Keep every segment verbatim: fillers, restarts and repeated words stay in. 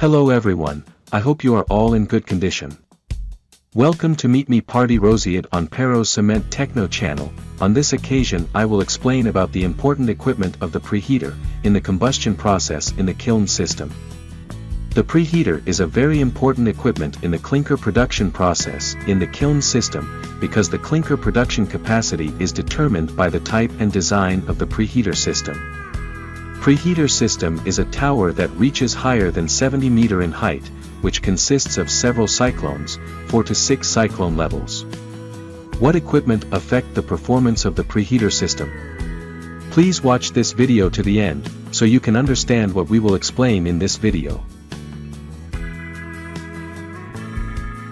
Hello everyone, I hope you are all in good condition. Welcome to Meet Me Party Rosiat on Parros Cement Techno channel. On this occasion I will explain about the important equipment of the preheater in the combustion process in the kiln system. The preheater is a very important equipment in the clinker production process in the kiln system because the clinker production capacity is determined by the type and design of the preheater system. Preheater system is a tower that reaches higher than seventy meter in height, which consists of several cyclones, four to six cyclone levels. What equipment affect the performance of the preheater system? Please watch this video to the end, so you can understand what we will explain in this video.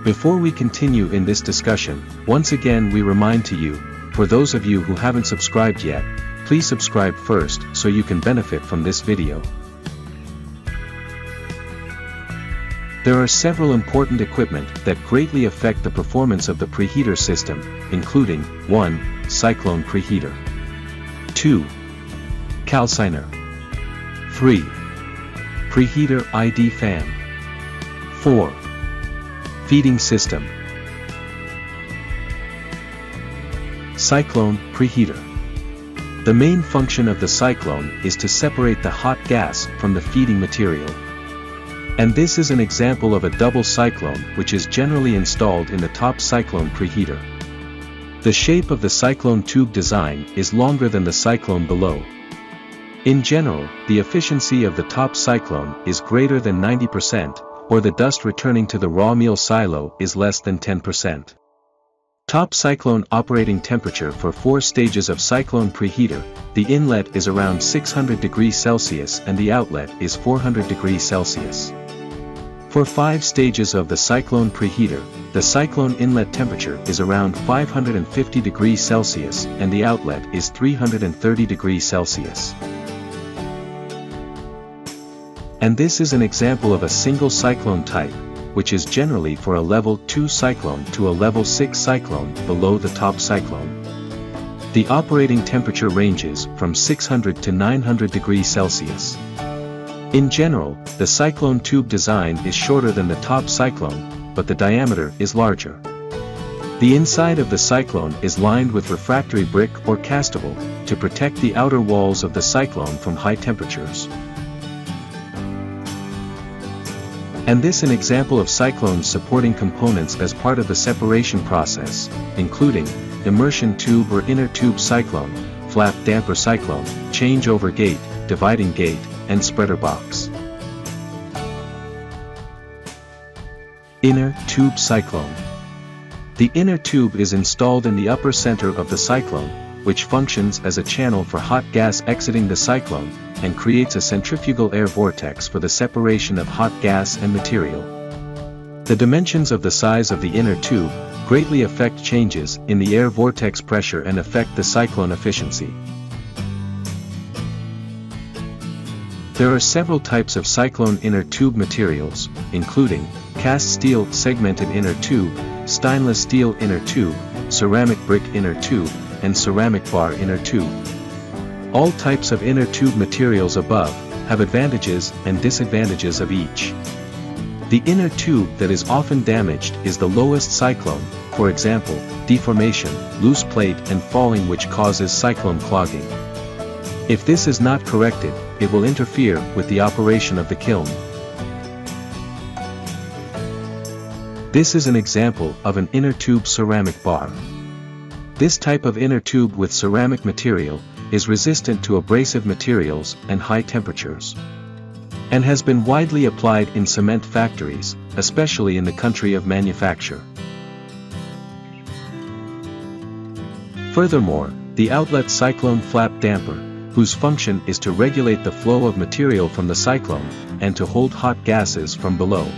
Before we continue in this discussion, once again we remind to you, for those of you who haven't subscribed yet, please subscribe first so you can benefit from this video. There are several important equipment that greatly affect the performance of the preheater system, including one Cyclone preheater, two Calciner, three Preheater I D Fan, four Feeding System. Cyclone Preheater. The main function of the cyclone is to separate the hot gas from the feeding material. And this is an example of a double cyclone which is generally installed in the top cyclone preheater. The shape of the cyclone tube design is longer than the cyclone below. In general, the efficiency of the top cyclone is greater than ninety percent, or the dust returning to the raw meal silo is less than ten percent. Top cyclone operating temperature for four stages of cyclone preheater, the inlet is around six hundred degrees Celsius and the outlet is four hundred degrees Celsius. For five stages of the cyclone preheater, the cyclone inlet temperature is around five hundred fifty degrees Celsius and the outlet is three hundred thirty degrees Celsius. And this is an example of a single cyclone type, which is generally for a level two cyclone to a level six cyclone below the top cyclone. The operating temperature ranges from six hundred to nine hundred degrees Celsius. In general, the cyclone tube design is shorter than the top cyclone, but the diameter is larger. The inside of the cyclone is lined with refractory brick or castable to protect the outer walls of the cyclone from high temperatures. And this an example of cyclones supporting components as part of the separation process, including immersion tube or inner tube cyclone, flap damper cyclone, changeover gate, dividing gate, and spreader box. Inner tube cyclone. The inner tube is installed in the upper center of the cyclone, which functions as a channel for hot gas exiting the cyclone, and creates a centrifugal air vortex for the separation of hot gas and material. The dimensions of the size of the inner tube greatly affect changes in the air vortex pressure and affect the cyclone efficiency. There are several types of cyclone inner tube materials, including cast steel segmented inner tube, stainless steel inner tube, ceramic brick inner tube, and ceramic bar inner tube. All types of inner tube materials above have advantages and disadvantages of each. The inner tube that is often damaged is the lowest cyclone, for example, deformation, loose plate and falling, which causes cyclone clogging. If this is not corrected, it will interfere with the operation of the kiln. This is an example of an inner tube ceramic bar. This type of inner tube with ceramic material is resistant to abrasive materials and high temperatures, and has been widely applied in cement factories, especially in the country of manufacture. Furthermore, the outlet cyclone flap damper, whose function is to regulate the flow of material from the cyclone and to hold hot gases from below.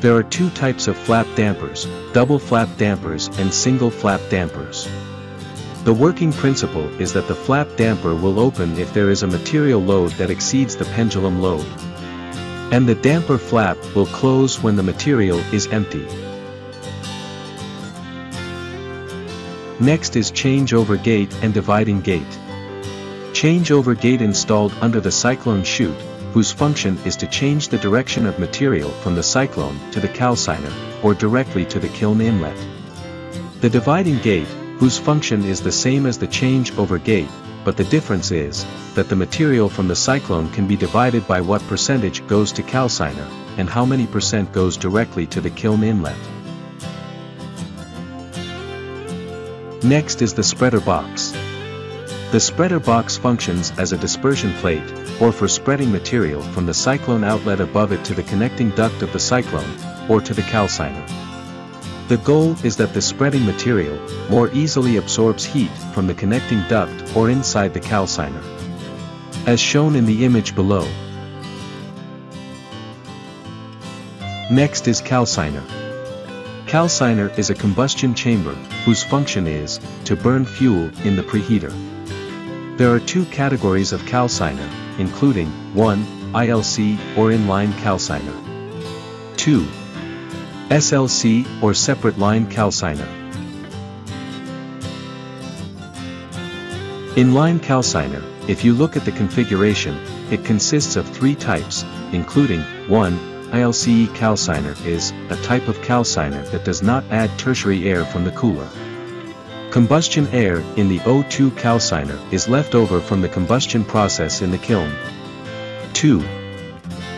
There are two types of flap dampers, double flap dampers and single flap dampers. The working principle is that the flap damper will open if there is a material load that exceeds the pendulum load, and the damper flap will close when the material is empty. Next is changeover gate and dividing gate. Changeover gate installed under the cyclone chute whose function is to change the direction of material from the cyclone to the calciner, or directly to the kiln inlet. The dividing gate, whose function is the same as the change-over gate, but the difference is that the material from the cyclone can be divided by what percentage goes to calciner, and how many percent goes directly to the kiln inlet. Next is the spreader box. The spreader box functions as a dispersion plate, or for spreading material from the cyclone outlet above it to the connecting duct of the cyclone, or to the calciner. The goal is that the spreading material more easily absorbs heat from the connecting duct or inside the calciner, as shown in the image below. Next is calciner. Calciner is a combustion chamber, whose function is to burn fuel in the preheater. There are two categories of calciner, including one I L C or inline calciner, two S L C or separate line calciner. Inline calciner, if you look at the configuration, it consists of three types, including one I L C I calciner is a type of calciner that does not add tertiary air from the cooler. Combustion air in the O two calciner is left over from the combustion process in the kiln. two.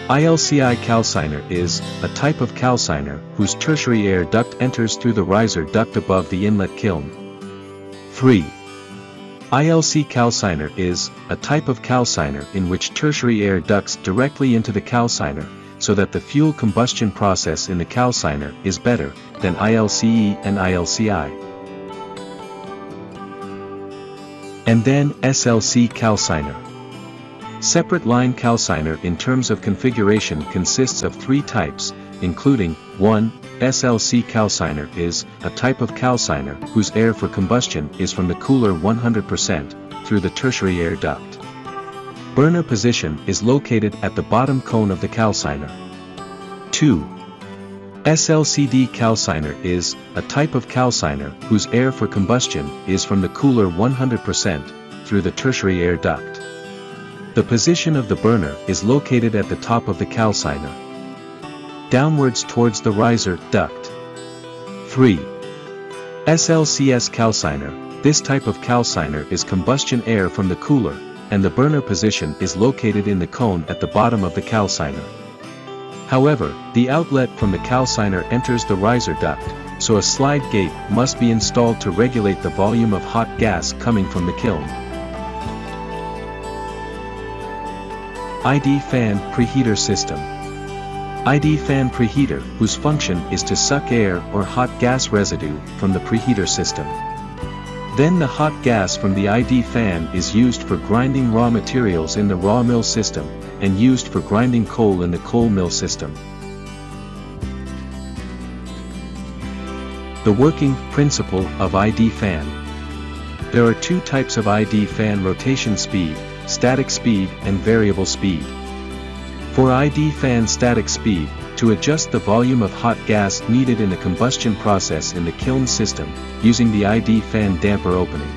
I L C I calciner is a type of calciner whose tertiary air duct enters through the riser duct above the inlet kiln. three. I L C calciner is a type of calciner in which tertiary air ducts directly into the calciner, so that the fuel combustion process in the calciner is better than I L C E and I L C I. And then S L C calciner. Separate line calciner in terms of configuration consists of three types, including one. S L C calciner is a type of calciner whose air for combustion is from the cooler one hundred percent through the tertiary air duct. Burner position is located at the bottom cone of the calciner. two. S L C D calciner is a type of calciner whose air for combustion is from the cooler one hundred percent through the tertiary air duct. The position of the burner is located at the top of the calciner, downwards towards the riser duct. three. S L C S calciner, this type of calciner is combustion air from the cooler, and the burner position is located in the cone at the bottom of the calciner. However, the outlet from the calciner enters the riser duct, so a slide gate must be installed to regulate the volume of hot gas coming from the kiln. I D Fan preheater system. I D Fan preheater, whose function is to suck air or hot gas residue from the preheater system. Then the hot gas from the I D fan is used for grinding raw materials in the raw mill system, and used for grinding coal in the coal mill system. The working principle of I D fan. There are two types of I D fan: rotation speed, static speed, and variable speed. For I D fan static speed, to adjust the volume of hot gas needed in the combustion process in the kiln system, using the I D fan damper opening.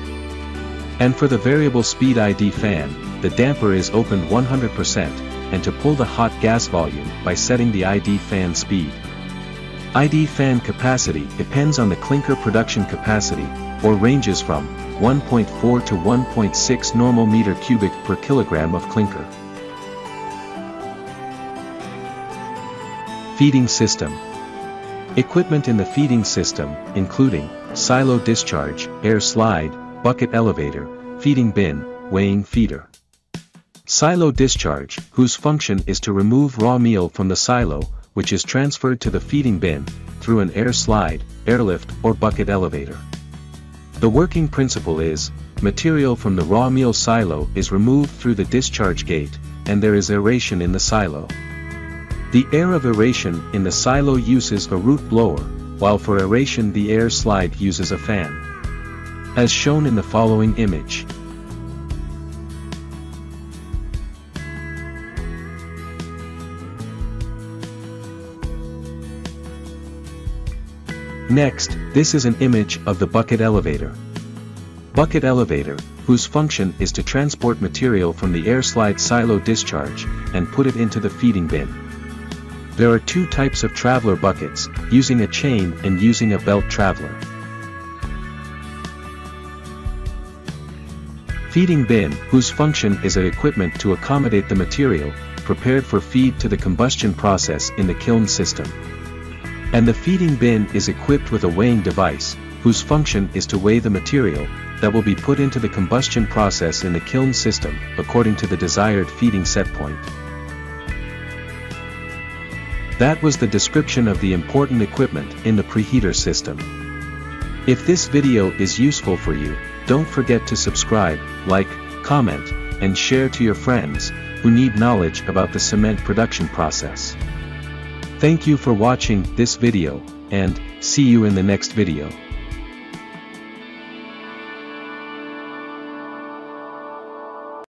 And for the variable speed I D fan, the damper is opened one hundred percent, and to pull the hot gas volume by setting the I D fan speed. I D fan capacity depends on the clinker production capacity, or ranges from one point four to one point six normal meter cubic per kilogram of clinker. Feeding system. Equipment in the feeding system, including silo discharge, air slide, bucket elevator, feeding bin, weighing feeder. Silo discharge, whose function is to remove raw meal from the silo, which is transferred to the feeding bin, through an air slide, airlift or bucket elevator. The working principle is, material from the raw meal silo is removed through the discharge gate, and there is aeration in the silo. The air of aeration in the silo uses a root blower, while for aeration the air slide uses a fan, as shown in the following image. Next, this is an image of the bucket elevator. Bucket elevator, whose function is to transport material from the air slide silo discharge and put it into the feeding bin. There are two types of traveler buckets, using a chain and using a belt traveler. Feeding bin, whose function is an equipment to accommodate the material prepared for feed to the combustion process in the kiln system. And the feeding bin is equipped with a weighing device, whose function is to weigh the material that will be put into the combustion process in the kiln system according to the desired feeding set point. That was the description of the important equipment in the preheater system. If this video is useful for you, don't forget to subscribe, like, comment, and share to your friends who need knowledge about the cement production process. Thank you for watching this video, and see you in the next video.